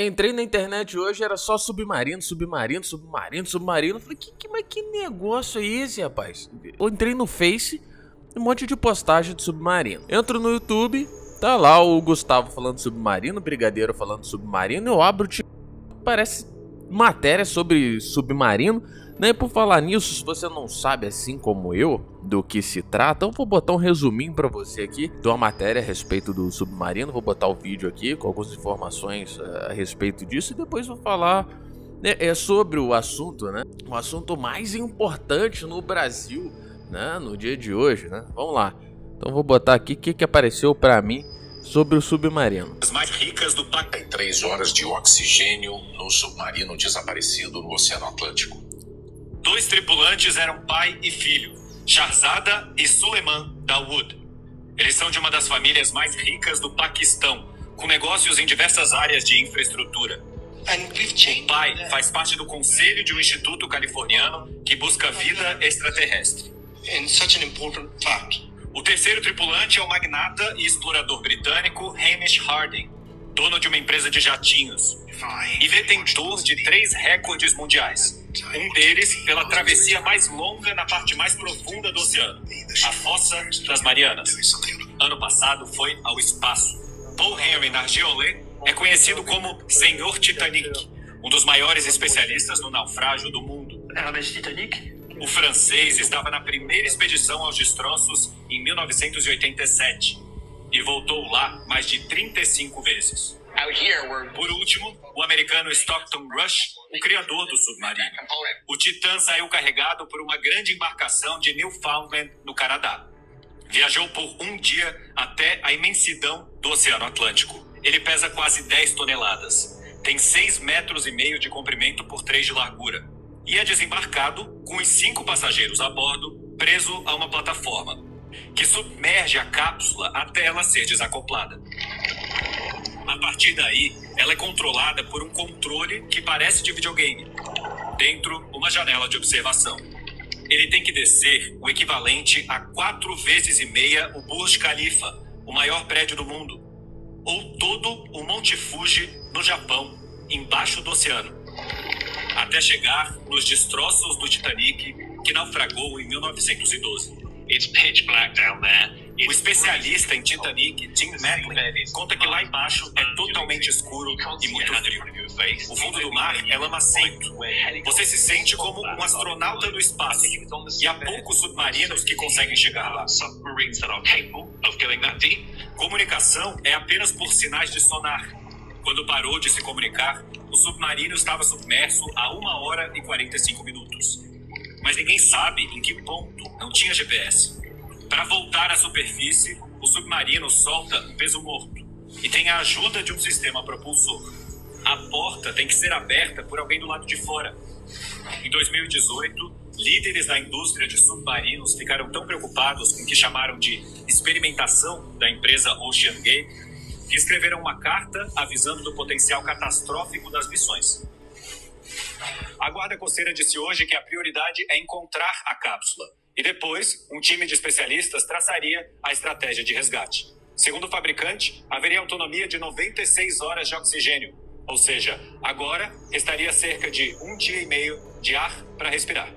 Entrei na internet hoje, era só submarino, submarino, submarino, submarino. Falei, mas que negócio é esse, rapaz? Eu entrei no Face, um monte de postagem de submarino. Entro no YouTube, tá lá o Gustavo falando submarino, o Brigadeiro falando submarino. Eu abro, tipo, parece matéria sobre submarino. Né? E por falar nisso, se você não sabe, assim como eu, do que se trata, eu vou botar um resuminho pra você aqui de uma matéria a respeito do submarino. Vou botar o vídeo aqui com algumas informações a respeito disso e depois vou falar, né, sobre o assunto, né? O assunto mais importante no Brasil, né, no dia de hoje, né? Vamos lá. Então vou botar aqui o que apareceu pra mim sobre o submarino. As mais ricas do planeta. 3 horas de oxigênio no submarino desaparecido no Oceano Atlântico. 2 tripulantes eram pai e filho, Shahzada e Suleman Dawood. Eles são de uma das famílias mais ricas do Paquistão, com negócios em diversas áreas de infraestrutura. O pai faz parte do conselho de um instituto californiano que busca vida extraterrestre. O terceiro tripulante é o magnata e explorador britânico Hamish Harding, dono de uma empresa de jatinhos e detentor de 3 recordes mundiais. Um deles pela travessia mais longa na parte mais profunda do oceano, a Fossa das Marianas. Ano passado foi ao espaço. Paul Henri Nargeolet é conhecido como Senhor Titanic, um dos maiores especialistas no naufrágio do mundo. O francês estava na primeira expedição aos destroços em 1987 e voltou lá mais de 35 vezes. Por último, o americano Stockton Rush, o criador do submarino. O Titã saiu carregado por uma grande embarcação de Newfoundland, no Canadá. Viajou por um dia até a imensidão do Oceano Atlântico. Ele pesa quase 10 toneladas. Tem 6,5 metros de comprimento por 3 de largura. E é desembarcado com os 5 passageiros a bordo, preso a uma plataforma, que submerge a cápsula até ela ser desacoplada. A partir daí, ela é controlada por um controle que parece de videogame. Dentro, uma janela de observação. Ele tem que descer o equivalente a 4,5 vezes o Burj Khalifa, o maior prédio do mundo. Ou todo o Monte Fuji, no Japão, embaixo do oceano. Até chegar nos destroços do Titanic, que naufragou em 1912. It's pitch black down there. O especialista em Titanic, Tim Mattley, conta que lá embaixo é totalmente escuro e muito frio. O fundo do mar é lamacento. Você se sente como um astronauta do espaço, e há poucos submarinos que conseguem chegar lá. Comunicação é apenas por sinais de sonar. Quando parou de se comunicar, o submarino estava submerso há 1 hora e 45 minutos. Mas ninguém sabe em que ponto não tinha GPS. Para voltar à superfície, o submarino solta um peso morto e tem a ajuda de um sistema propulsor. A porta tem que ser aberta por alguém do lado de fora. Em 2018, líderes da indústria de submarinos ficaram tão preocupados com o que chamaram de experimentação da empresa OceanGate que escreveram uma carta avisando do potencial catastrófico das missões. A guarda costeira disse hoje que a prioridade é encontrar a cápsula. E depois, um time de especialistas traçaria a estratégia de resgate. Segundo o fabricante, haveria autonomia de 96 horas de oxigênio. Ou seja, agora restaria cerca de 1,5 dias de ar para respirar.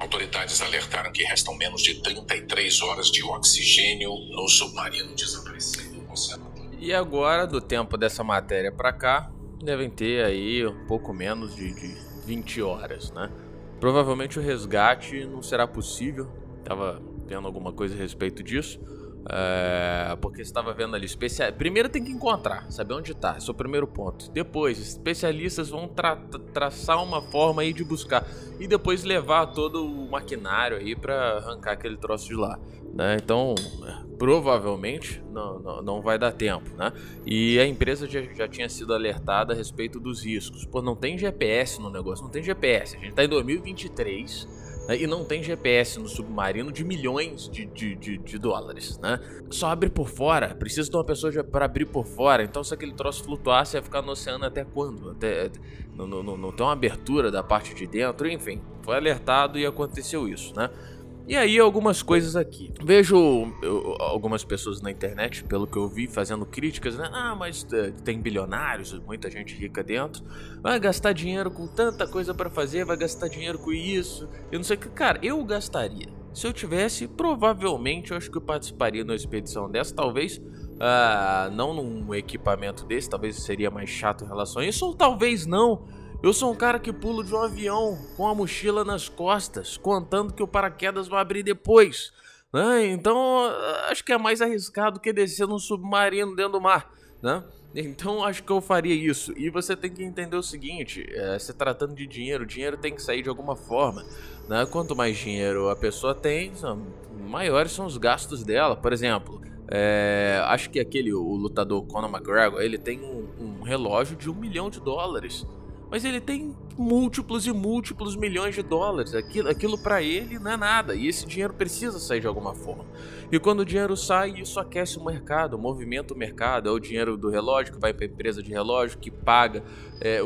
Autoridades alertaram que restam menos de 33 horas de oxigênio no submarino desaparecido no Oceano Atlântico. E agora, do tempo dessa matéria para cá, devem ter aí um pouco menos de 20 horas, né? Provavelmente o resgate não será possível. Tava vendo alguma coisa a respeito disso, porque estava vendo ali primeiro tem que encontrar, saber onde está. Esse é o primeiro ponto. Depois, especialistas vão traçar uma forma aí de buscar e depois levar todo o maquinário aí para arrancar aquele troço de lá, né? Então, provavelmente não vai dar tempo, né? E a empresa já tinha sido alertada a respeito dos riscos. Pô, não tem GPS no negócio, não tem GPS. A gente tá em 2023, né? E não tem GPS no submarino de milhões de dólares, né? Só abre por fora, precisa de uma pessoa para abrir por fora. Então se aquele troço flutuar, você vai ficar no oceano até quando? Não tem uma abertura da parte de dentro, enfim. Foi alertado e aconteceu isso, né? E aí algumas coisas aqui. Vejo algumas pessoas na internet, pelo que eu vi, fazendo críticas, né? Ah, mas tem bilionários, muita gente rica dentro. Vai gastar dinheiro com tanta coisa pra fazer, vai gastar dinheiro com isso. Eu não sei o que. Cara, eu gastaria. Se eu tivesse, provavelmente, eu acho que eu participaria de uma expedição dessa. Talvez, não num equipamento desse, talvez seria mais chato em relação a isso. Ou talvez não. Eu sou um cara que pulo de um avião com a mochila nas costas, contando que o paraquedas vai abrir depois, né? Então, acho que é mais arriscado que descer num submarino dentro do mar, né? Então, acho que eu faria isso. E você tem que entender o seguinte, se tratando de dinheiro, o dinheiro tem que sair de alguma forma, né? Quanto mais dinheiro a pessoa tem, maiores são os gastos dela. Por exemplo, acho que o lutador Conor McGregor, ele tem um relógio de $1 milhão. Mas ele tem múltiplos e múltiplos milhões de dólares. Aquilo pra ele não é nada. E esse dinheiro precisa sair de alguma forma. E quando o dinheiro sai, isso aquece o mercado, movimenta o mercado. É o dinheiro do relógio que vai pra empresa de relógio, que paga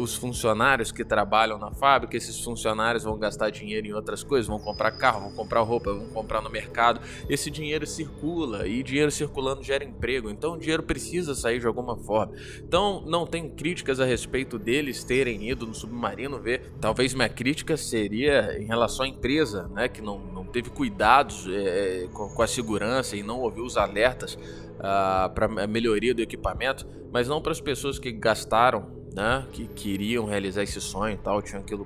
os funcionários que trabalham na fábrica. Esses funcionários vão gastar dinheiro em outras coisas. Vão comprar carro, vão comprar roupa, vão comprar no mercado. Esse dinheiro circula. E dinheiro circulando gera emprego. Então o dinheiro precisa sair de alguma forma. Então não tem críticas a respeito deles terem ido no submarino ver. Talvez minha crítica seria em relação à empresa, né, que não teve cuidados com a segurança e não ouviu os alertas para a melhoria do equipamento, mas não para as pessoas que gastaram, né, que queriam realizar esse sonho e tal, tinham aquilo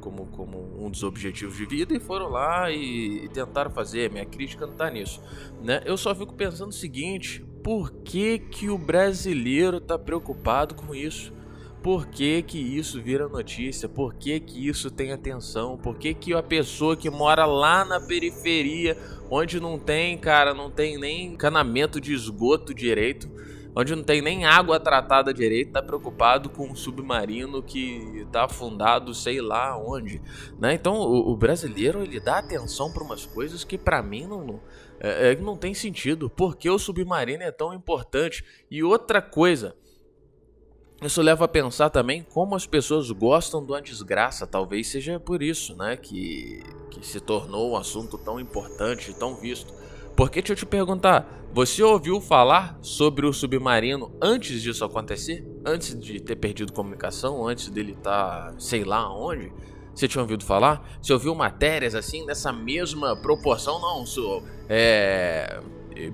como um dos objetivos de vida e foram lá e tentaram fazer. Minha crítica não tá nisso, né? Eu só fico pensando o seguinte, por que que o brasileiro tá preocupado com isso? Por que que isso vira notícia? Por que que isso tem atenção? Por que que a pessoa que mora lá na periferia, onde não tem, cara, não tem nem encanamento de esgoto direito, onde não tem nem água tratada direito, tá preocupado com um submarino que tá afundado sei lá onde, né? Então o brasileiro, ele dá atenção para umas coisas que para mim não tem sentido. Por que o submarino é tão importante? E outra coisa, isso leva a pensar também como as pessoas gostam de uma desgraça. Talvez seja por isso, né, que se tornou um assunto tão importante, tão visto. Porque, deixa eu te perguntar, você ouviu falar sobre o submarino antes disso acontecer? Antes de ter perdido comunicação, antes dele estar sei lá onde? Você tinha ouvido falar? Você ouviu matérias assim, nessa mesma proporção? Não,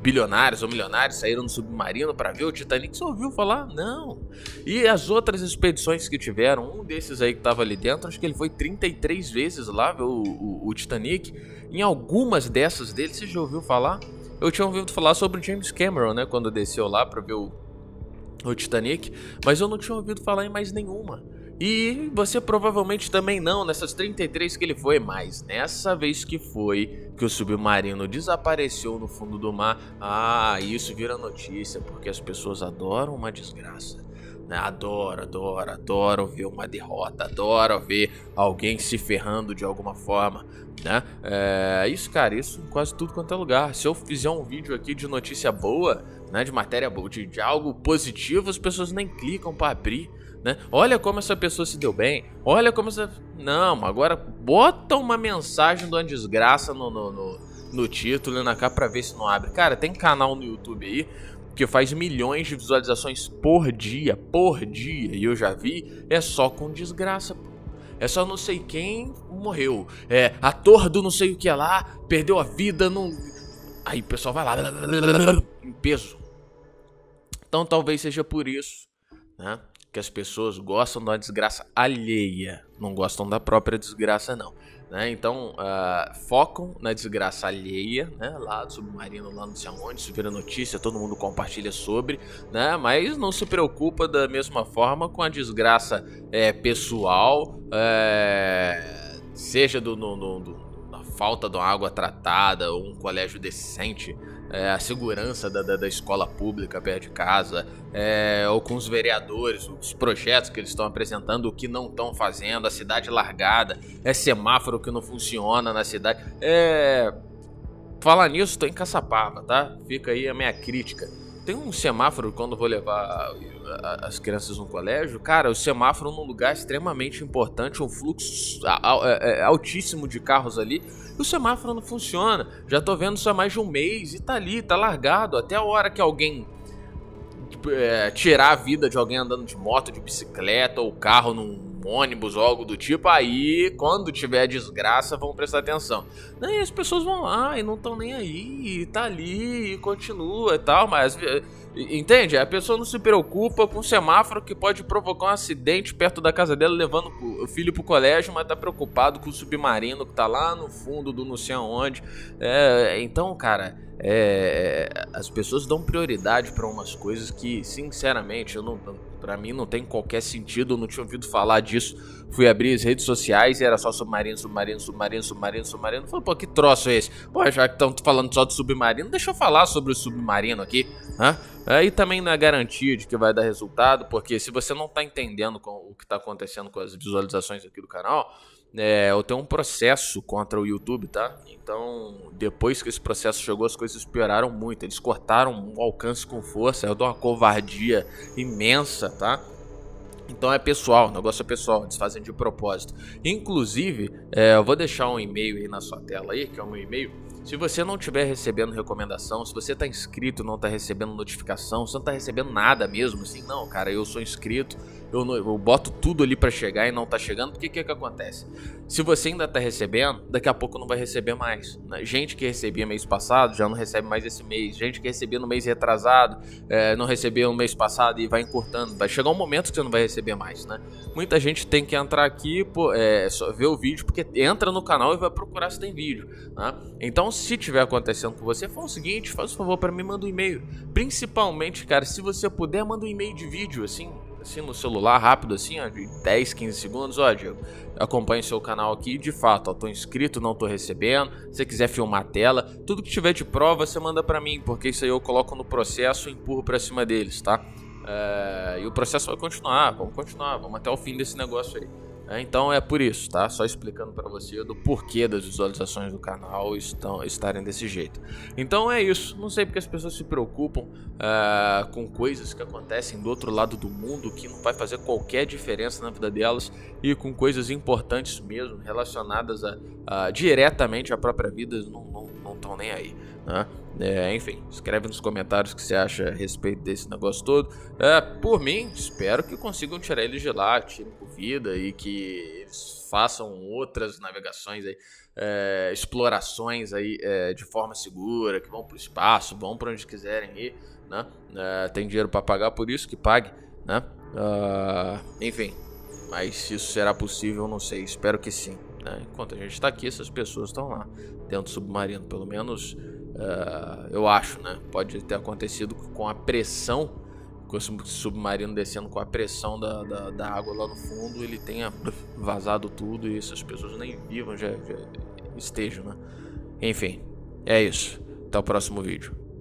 bilionários ou milionários saíram no submarino para ver o Titanic. Você ouviu falar? Não. E as outras expedições que tiveram, um desses aí que estava ali dentro, acho que ele foi 33 vezes lá ver o Titanic. Em algumas dessas dele, você já ouviu falar? Eu tinha ouvido falar sobre o James Cameron, né, quando desceu lá para ver o Titanic, mas eu não tinha ouvido falar em mais nenhuma. E você provavelmente também não, nessas 33 que ele foi, mas nessa vez que foi, que o submarino desapareceu no fundo do mar, isso vira notícia, porque as pessoas adoram uma desgraça, né? Adoram ver uma derrota, adoram ver alguém se ferrando de alguma forma, né? Isso, cara, isso em quase tudo quanto é lugar. Se eu fizer um vídeo aqui de notícia boa, né, de matéria boa, de algo positivo, as pessoas nem clicam para abrir, né? Olha como essa pessoa se deu bem. Olha como essa... Não, agora bota uma mensagem de uma desgraça no título e na capa pra ver se não abre. Cara, tem canal no YouTube aí que faz milhões de visualizações por dia. E eu já vi, é só com desgraça, pô. É só não sei quem morreu. Ator do não sei o que lá perdeu a vida num... Aí o pessoal vai lá em peso. Então talvez seja por isso, né, que as pessoas gostam da desgraça alheia, não gostam da própria desgraça, não, né? Então focam na desgraça alheia, né, lá do submarino, lá não sei aonde, isso vira notícia, todo mundo compartilha sobre, né, mas não se preocupa da mesma forma com a desgraça pessoal, seja da falta de uma água tratada, ou um colégio decente, a segurança da escola pública perto de casa, ou com os vereadores, os projetos que eles estão apresentando, o que não estão fazendo, a cidade largada, semáforo que não funciona na cidade. Falar nisso, tô em Caçapava, tá? Fica aí a minha crítica. Tem um semáforo quando eu vou levar as crianças no colégio. Cara, o semáforo é um lugar extremamente importante, um fluxo altíssimo de carros ali. E o semáforo não funciona. Já tô vendo isso há mais de um mês e tá ali, tá largado. Até a hora que alguém tirar a vida de alguém andando de moto, de bicicleta ou carro num ônibus ou algo do tipo, aí quando tiver desgraça vão prestar atenção. E as pessoas vão lá e não estão nem aí, e tá ali e continua e tal, mas entende? A pessoa não se preocupa com o semáforo que pode provocar um acidente perto da casa dela levando o filho pro colégio, mas tá preocupado com o submarino que tá lá no fundo do não sei aonde. Então, cara, as pessoas dão prioridade pra umas coisas que, sinceramente, pra mim não tem qualquer sentido. Eu não tinha ouvido falar disso. Fui abrir as redes sociais e era só submarino, submarino, submarino, submarino, submarino. Falei, pô, que troço é esse? Pô, já que estão falando só de submarino, deixa eu falar sobre o submarino aqui. Aí também não é garantia de que vai dar resultado, porque se você não tá entendendo o que tá acontecendo com as visualizações aqui do canal, eu tenho um processo contra o YouTube, tá? Então, depois que esse processo chegou, as coisas pioraram muito. Eles cortaram o alcance com força. Eu dou uma covardia imensa, tá? Então é pessoal, o negócio é pessoal, eles fazem de propósito. Inclusive, eu vou deixar um e-mail aí na sua tela, aí, que é o meu e-mail. Se você não estiver recebendo recomendação, se você tá inscrito e não tá recebendo notificação, você não tá recebendo nada mesmo, assim, não, cara, eu sou inscrito, eu boto tudo ali pra chegar e não tá chegando, porque o que acontece? Se você ainda tá recebendo, daqui a pouco não vai receber mais, né? Gente que recebia mês passado já não recebe mais esse mês, gente que recebia no mês retrasado, não recebeu no mês passado e vai encurtando, vai chegar um momento que você não vai receber mais, né? Muita gente tem que entrar aqui, só ver o vídeo, porque entra no canal e vai procurar se tem vídeo, né? Então, se tiver acontecendo com você, fala o seguinte, faz um favor pra mim, manda um e-mail. Principalmente, cara, se você puder, manda um e-mail de vídeo, assim no celular, rápido, assim, ó, de 10, 15 segundos. Ó, Diego, acompanhe seu canal aqui, de fato, ó, tô inscrito, não tô recebendo. Se você quiser filmar a tela, tudo que tiver de prova, você manda pra mim, porque isso aí eu coloco no processo e empurro pra cima deles, tá? E o processo vai continuar, vamos até o fim desse negócio aí. Então é por isso, tá? Só explicando pra você do porquê das visualizações do canal estarem desse jeito. Então é isso, não sei porque as pessoas se preocupam com coisas que acontecem do outro lado do mundo, que não vai fazer qualquer diferença na vida delas, e com coisas importantes mesmo, relacionadas diretamente à própria vida, não estão nem aí, né? Enfim, escreve nos comentários o que você acha a respeito desse negócio todo. Por mim, espero que consigam tirar eles de lá, tirem por vida, e que eles façam outras navegações aí, explorações aí, de forma segura, que vão para o espaço, vão para onde quiserem ir, né? Tem dinheiro para pagar, por isso que pague, né? Enfim, mas se isso será possível, não sei, espero que sim, né? Enquanto a gente está aqui, essas pessoas estão lá dentro do submarino, pelo menos eu acho, né? Pode ter acontecido com a pressão, com o submarino descendo com a pressão da água lá no fundo, ele tenha vazado tudo e essas pessoas nem vivam já estejam, né? Enfim, é isso. Até o próximo vídeo.